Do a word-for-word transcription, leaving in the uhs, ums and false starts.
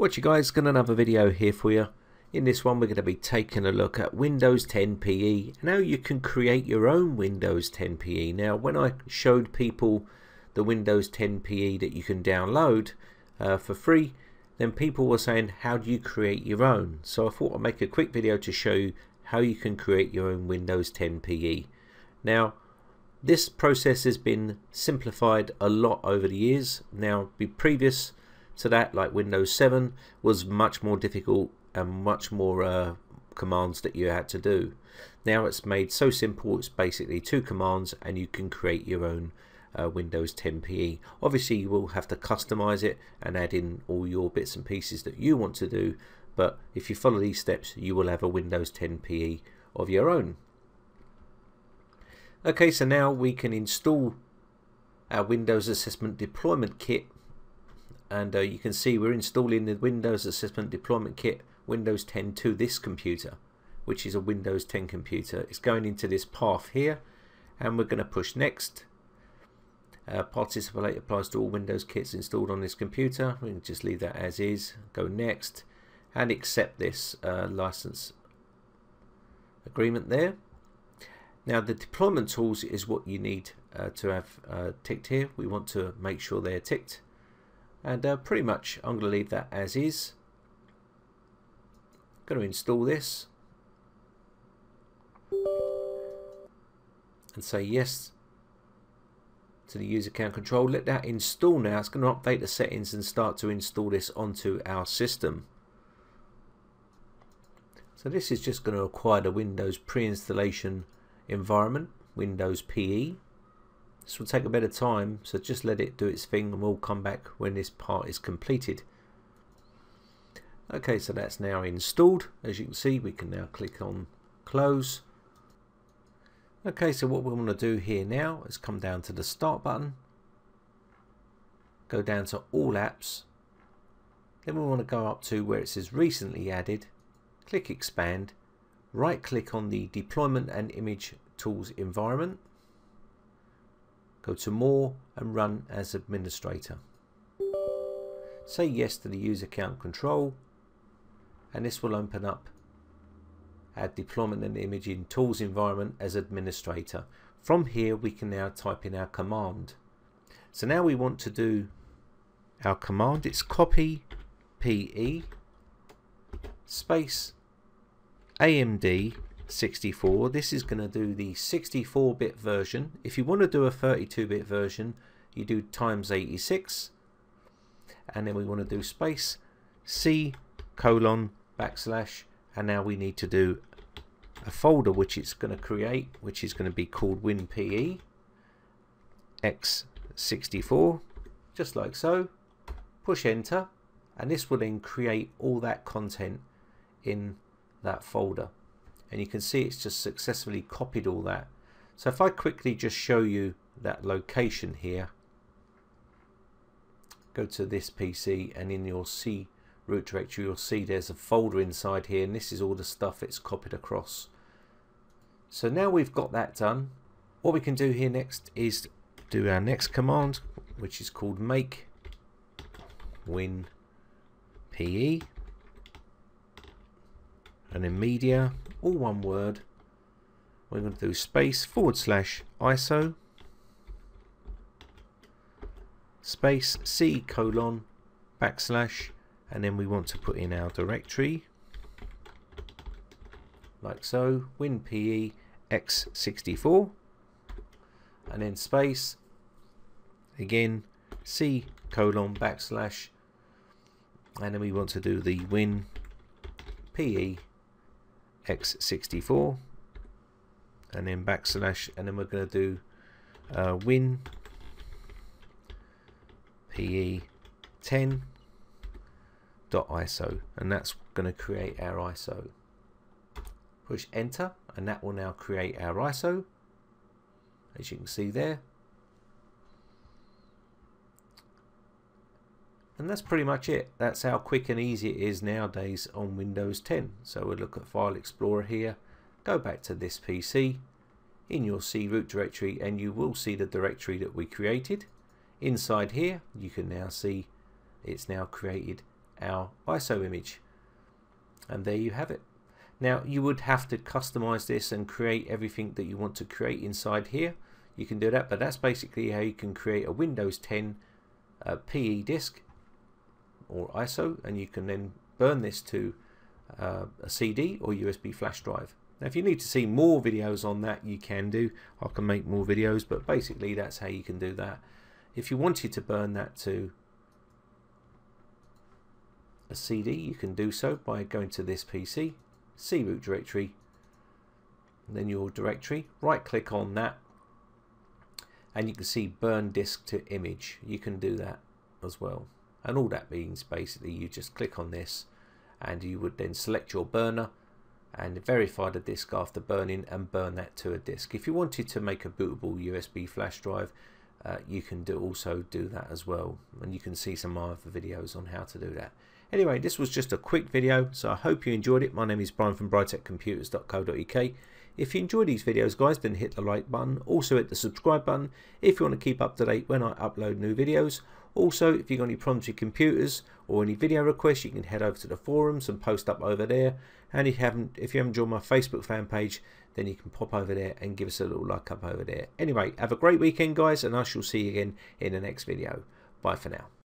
What you guys, got another video here for you. In this one we're going to be taking a look at Windows ten P E and how you can create your own Windows ten P E. Now when I showed people the Windows ten P E that you can download uh, for free, then people were saying, how do you create your own? So I thought I'd make a quick video to show you how you can create your own Windows ten P E. Now this process has been simplified a lot over the years. Now the previous to that, like Windows seven, was much more difficult and much more uh, commands that you had to do. Now it's made so simple, it's basically two commands and you can create your own uh, Windows ten P E. Obviously you will have to customize it and add in all your bits and pieces that you want to do, but if you follow these steps you will have a Windows ten P E of your own. Okay, so now we can install our Windows Assessment Deployment Kit, and uh, you can see we're installing the Windows Assessment Deployment Kit Windows ten to this computer, which is a Windows ten computer. It's going into this path here and we're going to push next. Uh, participate applies to all Windows kits installed on this computer. We can just leave that as is, go next and accept this uh, license agreement there. Now the deployment tools is what you need uh, to have uh, ticked here. We want to make sure they're ticked, and uh, pretty much I'm going to leave that as is. Going to install this and say yes to the user account control. Let that install now. It's going to update the settings and start to install this onto our system. So this is just going to require the Windows pre-installation environment, Windows P E. This will take a bit of time, so just let it do its thing and we'll come back when this part is completed. Okay, so that's now installed. As you can see, we can now click on close. Okay, so what we want to do here now is come down to the start button, go down to all apps, then we want to go up to where it says recently added, click expand, right click on the Deployment and Image Tools Environment, go to more and run as administrator. Say yes to the user account control and this will open up our Deployment and Imaging Tools Environment as administrator. From here we can now type in our command. So now we want to do our command. It's copype space A M D sixty-four. This is going to do the sixty-four bit version. If you want to do a thirty-two bit version, you do times eighty-six, and then we want to do space C colon backslash, and now we need to do a folder which it's going to create, which is going to be called WinPE X sixty-four, just like so. Push enter and this will then create all that content in that folder, and you can see it's just successfully copied all that. So if I quickly just show you that location here, go to this P C and in your C root directory you'll see there's a folder inside here, and this is all the stuff it's copied across. So now we've got that done, what we can do here next is do our next command, which is called make win P E and then media, all one word. We're going to do space forward slash I S O space C colon backslash, and then we want to put in our directory like so, WinPE X sixty-four, and then space again C colon backslash, and then we want to do the WinPE X sixty-four and then backslash, and then we're going to do uh, Win P E ten dot I S O, and that's going to create our I S O. Push enter and that will now create our I S O, as you can see there. And that's pretty much it. That's how quick and easy it is nowadays on Windows ten. So we'll look at File Explorer here, go back to this P C, in your C root directory, and you will see the directory that we created. Inside here you can now see it's now created our I S O image. And there you have it. Now you would have to customize this and create everything that you want to create inside here. You can do that, but that's basically how you can create a Windows ten uh, P E disk or I S O, and you can then burn this to uh, a C D or U S B flash drive. Now if you need to see more videos on that, you can do. I can make more videos, but basically that's how you can do that. If you wanted to burn that to a C D, you can do so by going to this P C, C root directory, and then your directory, right click on that, and you can see burn disk to image. You can do that as well, and all that means basically you just click on this and you would then select your burner and verify the disk after burning and burn that to a disk. If you wanted to make a bootable U S B flash drive, uh, you can do also do that as well, and you can see some other videos on how to do that. Anyway, this was just a quick video, so I hope you enjoyed it. My name is Brian from britec computers dot co dot U K. If you enjoy these videos, guys, then hit the like button. Also hit the subscribe button if you want to keep up to date when I upload new videos. Also, if you've got any problems with computers or any video requests, you can head over to the forums and post up over there. And if you haven't, if you haven't joined my Facebook fan page, then you can pop over there and give us a little like up over there. Anyway, have a great weekend, guys, and I shall see you again in the next video. Bye for now.